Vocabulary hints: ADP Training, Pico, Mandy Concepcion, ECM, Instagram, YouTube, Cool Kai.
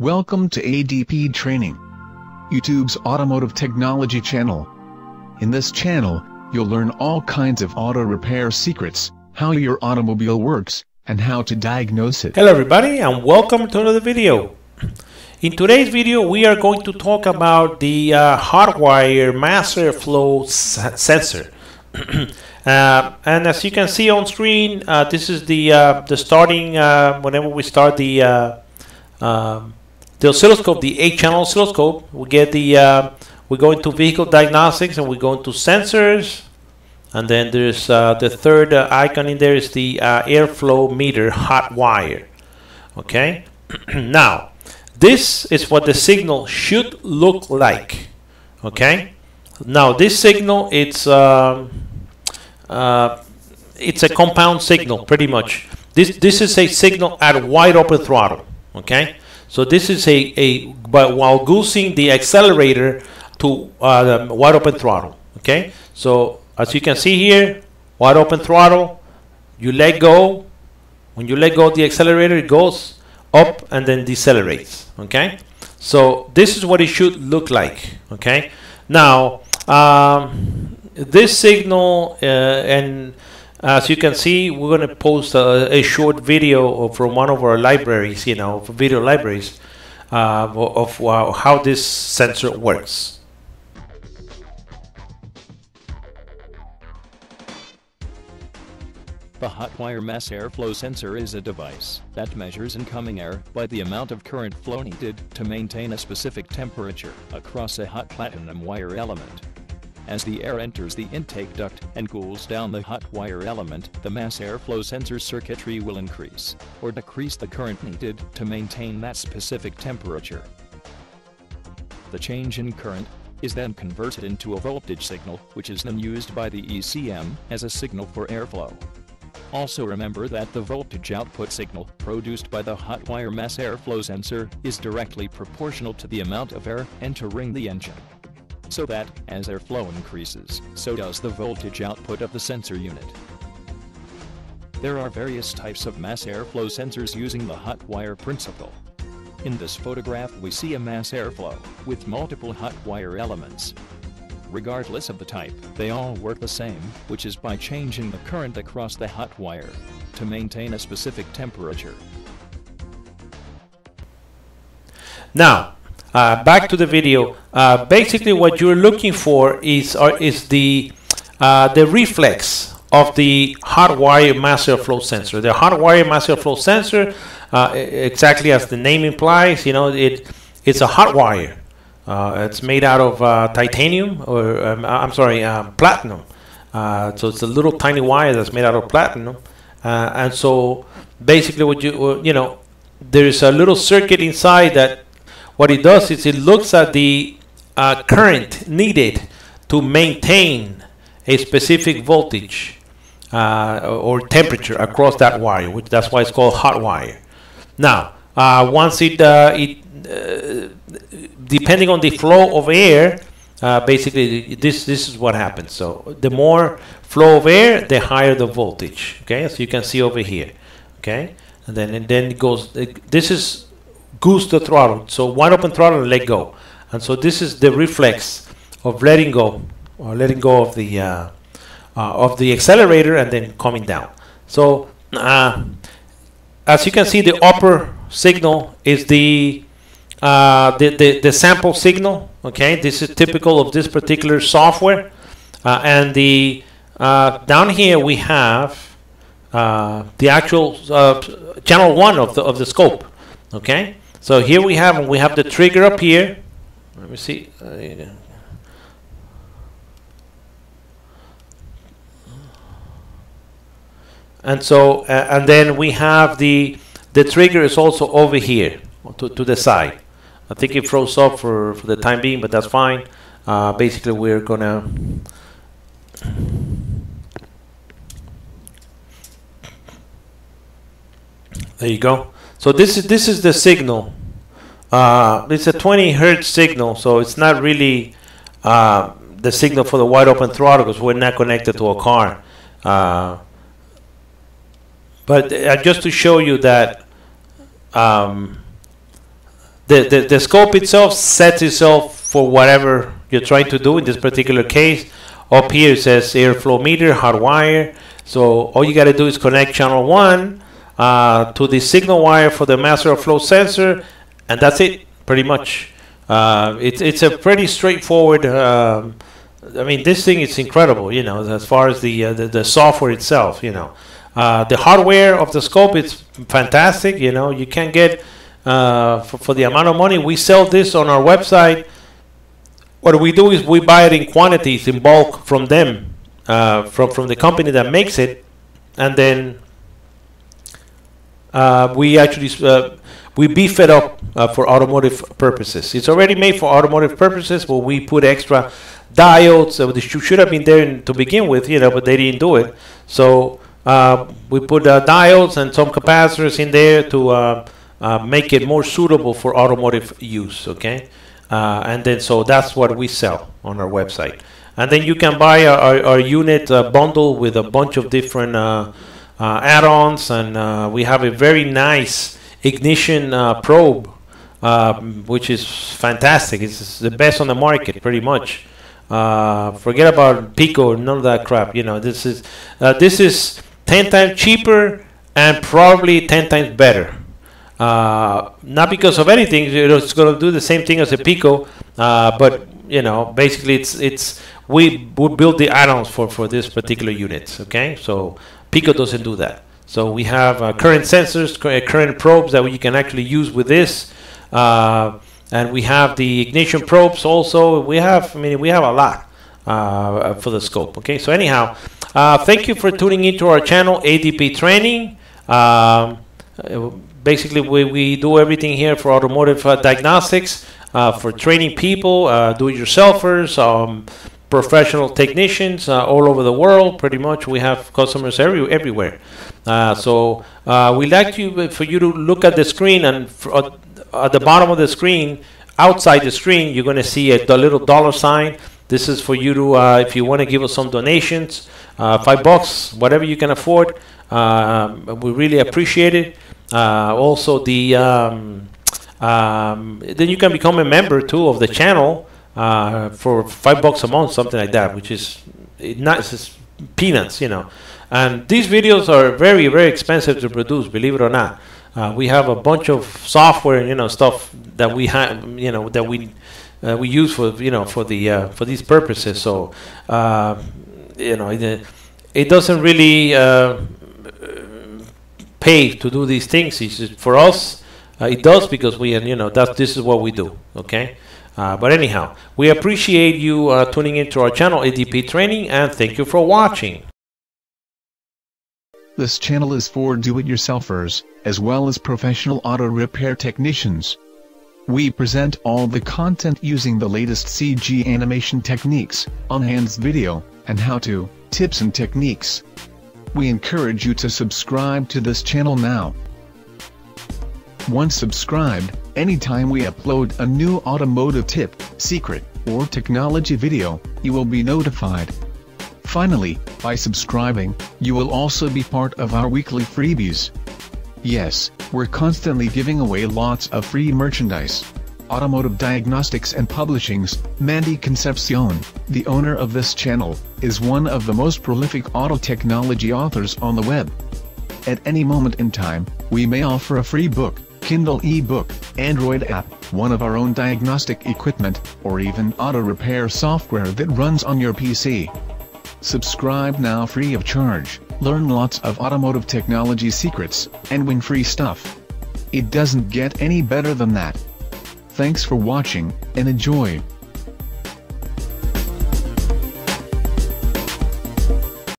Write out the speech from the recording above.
Welcome to ADP Training, YouTube's automotive technology channel. In this channel, you'll learn all kinds of auto repair secrets, how your automobile works, and how to diagnose it. Hello everybody and welcome to another video. In today's video we are going to talk about the hardwire master flow sensor. And as you can see on screen, this is the starting, whenever we start the oscilloscope, the 8-channel oscilloscope, we get the, we go into vehicle diagnostics and we go into sensors, and then there's the third icon in there is the airflow meter hot wire. Okay, now this is what the signal should look like. Okay, now this signal, it's a compound signal pretty much. This is a signal at wide open throttle. Okay, so this is but while goosing the accelerator to the wide open throttle. Okay, so as you can see here, wide open throttle, you let go. When you let go the accelerator, it goes up and then decelerates. Okay, so this is what it should look like. Okay, now this signal, and as you can see, we're going to post a short video from one of our libraries, you know, video libraries, of how this sensor works. The hotwire mass airflow sensor is a device that measures incoming air by the amount of current flow needed to maintain a specific temperature across a hot platinum wire element. As the air enters the intake duct and cools down the hot wire element, the mass airflow sensor circuitry will increase or decrease the current needed to maintain that specific temperature. The change in current is then converted into a voltage signal, which is then used by the ECM as a signal for airflow. Also remember that the voltage output signal produced by the hot wire mass airflow sensor is directly proportional to the amount of air entering the engine. So that, as airflow increases, so does the voltage output of the sensor unit. There are various types of mass airflow sensors using the hot wire principle. In this photograph we see a mass airflow with multiple hot wire elements. Regardless of the type, they all work the same, which is by changing the current across the hot wire to maintain a specific temperature. Now, back to the video. Basically what you're looking for is the reflex of the hot wire mass airflow sensor. The hot wire mass airflow sensor, exactly as the name implies, you know, it's a hot wire. It's made out of titanium, or I'm sorry, platinum. So it's a little tiny wire that's made out of platinum, and so basically what you know, there's a little circuit inside that. What it does is it looks at the current needed to maintain a specific voltage or temperature across that wire, which that's why it's called hot wire. Now, once depending on the flow of air, basically this is what happens. So the more flow of air, the higher the voltage. Okay, as you can see over here. Okay, and then it goes. This is goose the throttle, so wide open throttle, let go, and so this is the reflex of letting go, or letting go of the accelerator and then coming down. So as you can see, the upper signal is the sample signal. Okay, this is typical of this particular software, and the down here we have the actual channel one of the scope. Okay. So here we have the trigger up here. Let me see. And so and then we have the trigger is also over here to the side. I think it froze up for the time being, but that's fine. Basically, we're gonna. There you go. So this is the signal. It's a 20 hertz signal, so it's not really the signal for the wide open throttle because we're not connected to a car. But just to show you that the scope itself sets itself for whatever you're trying to do. In this particular case, up here it says airflow meter, hardwire. So all you got to do is connect channel 1 to the signal wire for the master of flow sensor, and that's it, pretty much. It's a pretty straightforward. I mean, this thing is incredible, you know, as far as the software itself, you know. The hardware of the scope is fantastic, you know. You can get, for the amount of money, we sell this on our website. What we do is we buy it in quantities, in bulk, from them, from the company that makes it, and then we actually we beef it up for automotive purposes. It's already made for automotive purposes, but we put extra diodes. Which should have been there to begin with, you know, but they didn't do it. So we put diodes and some capacitors in there to make it more suitable for automotive use, okay? And then so that's what we sell on our website. And then you can buy our unit bundle with a bunch of different add-ons, and we have a very nice ignition probe, which is fantastic. It's the best on the market, pretty much. Forget about Pico, none of that crap. You know, this is 10 times cheaper and probably 10 times better. Not because of anything, you know, it's going to do the same thing as a Pico, but you know, basically, we build the add-ons for this particular unit. Okay, so Pico doesn't do that. So we have current sensors, current probes that you can actually use with this, and we have the ignition probes also. We have, I mean, we have a lot for the scope. Okay, so anyhow, thank you for tuning into our channel, ADP Training. Basically, we do everything here for automotive diagnostics, for training people, do-it-yourselfers, professional technicians all over the world. Pretty much, we have customers everywhere. So we'd like for you to look at the screen, and at the bottom of the screen, outside the screen, you're going to see a little dollar sign. This is for you to, if you want to give us some donations, $5, whatever you can afford. We really appreciate it. Also, then you can become a member too of the channel for $5 a month, something like that, which is it's peanuts, you know. And these videos are very, very expensive to produce, believe it or not. We have a bunch of software, you know, stuff that we have, you know, that we use for, you know, for these purposes. So, you know, it doesn't really pay to do these things. It's just, for us, it does, because we, you know, this is what we do. Okay, but anyhow, we appreciate you tuning into our channel, ADP Training, and thank you for watching. This channel is for do-it-yourselfers as well as professional auto repair technicians. We present all the content using the latest CG animation techniques, enhanced video, and how-to tips and techniques. We encourage you to subscribe to this channel now. Once subscribed, anytime we upload a new automotive tip, secret, or technology video, you will be notified. Finally, by subscribing, you will also be part of our weekly freebies. Yes, we're constantly giving away lots of free merchandise. Automotive Diagnostics and Publishing's Mandy Concepcion, the owner of this channel, is one of the most prolific auto technology authors on the web. At any moment in time, we may offer a free book, Kindle e-book, Android app, one of our own diagnostic equipment, or even auto repair software that runs on your PC. Subscribe now free of charge, learn lots of automotive technology secrets, and win free stuff. It doesn't get any better than that. Thanks for watching, and enjoy!